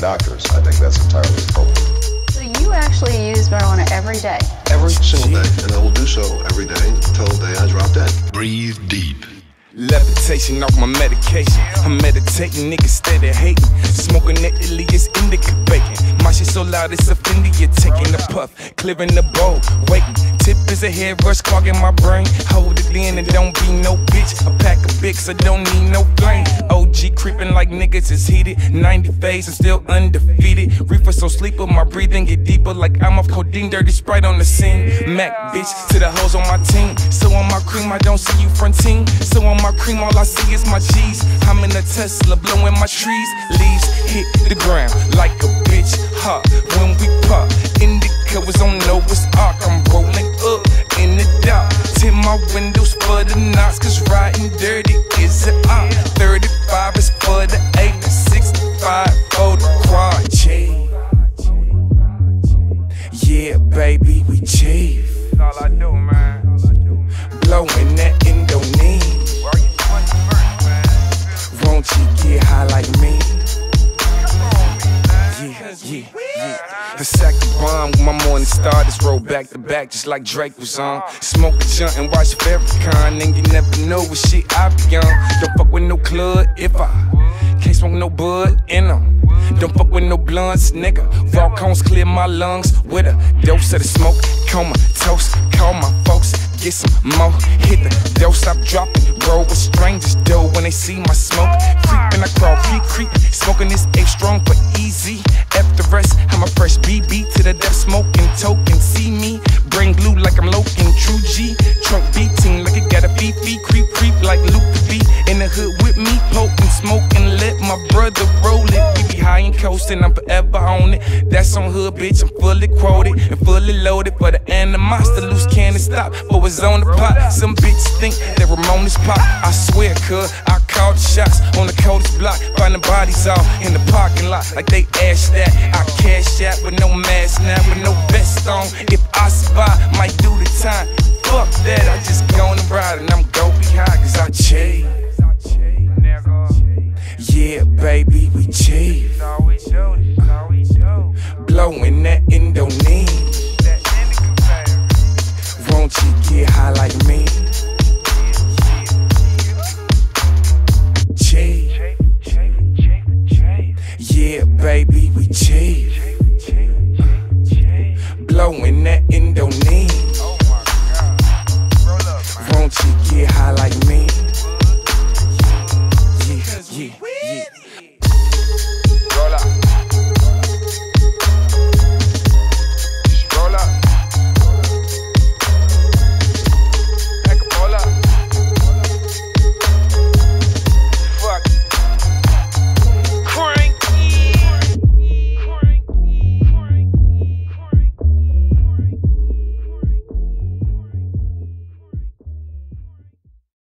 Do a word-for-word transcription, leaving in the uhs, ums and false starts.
doctors. I think that's entirely appropriate. So you actually use marijuana every day? Every single day, and I will do so every day until the day I drop dead. Breathe deep. Levitation off my medication. I'm meditating, niggas steady hating. Smoking that Italy, it's indica bacon. My shit so loud, it's offending you. Taking a puff, clearing the bowl, waiting. Tip is a head rush, clogging my brain. Hold it in, and don't be no bitch. A pack of Bics, I don't need no blame. O G creeping like niggas is heated. ninety phase, I'm still undefeated. Reefer so sleeper, my breathing get deeper. Like I'm off codeine, dirty Sprite on the scene. Mac, bitch, to the hoes on my team. So on my cream, I don't see you fronting. So on my My cream, all I see is my cheese. I'm in a Tesla blowing my trees. Leaves hit the ground like a bitch. Hot when we pop. Indica was on Noah's Ark. I'm rolling up in the dock. Tint my windows for the knots, cause riding dirty is an op. thirty-five is for the eight, and sixty-five for the quad G. Yeah, baby, we chief. That's all I do, man. Blowing that Indonesia. Won't you get high like me? Yeah, yeah, yeah. I sacked the bomb with my morning star. Just roll back to back just like Drake was on. Smoke a joint and watch Farrakhan, and you never know what shit I be on. Don't fuck with no club if I can't smoke no bud in them. Don't fuck with no blunts, nigga. Volcones clear my lungs with a dose of the smoke. Coma, toast, call my folks. Get some more, hit the dough, stop dropping, roll with strangers, dough when they see my smoke. Creepin', I crawl, creep, creep, smoking this A strong but easy. After rest, I'm a fresh B B to the death, smoking token. See me, bring blue like I'm Loken, true G. Trunk beating like it got a Fifi, creep, creep like Luke B. In the hood with me, poking, smoking, let my brother roll it. We be high and coasting, I'm forever on it. That's on hood, bitch, I'm fully quoted and fully loaded for the animosity. Loose cannon stop, for on the pot. Some bitches think that Ramona's pop. I swear, cuz I call the shots on the coldest block. Finding bodies out in the parking lot like they ash that. I cash out with no mask now, with no vest on. If I survive, might do the time. Fuck that, I just gonna ride and I'm go behind, cause I chief. Yeah, baby, we chief. Blowing that Indonesia. Won't you get high like me? Chief. Yeah, baby, we chief. Blowing that Indonesia. Won't you get high like me?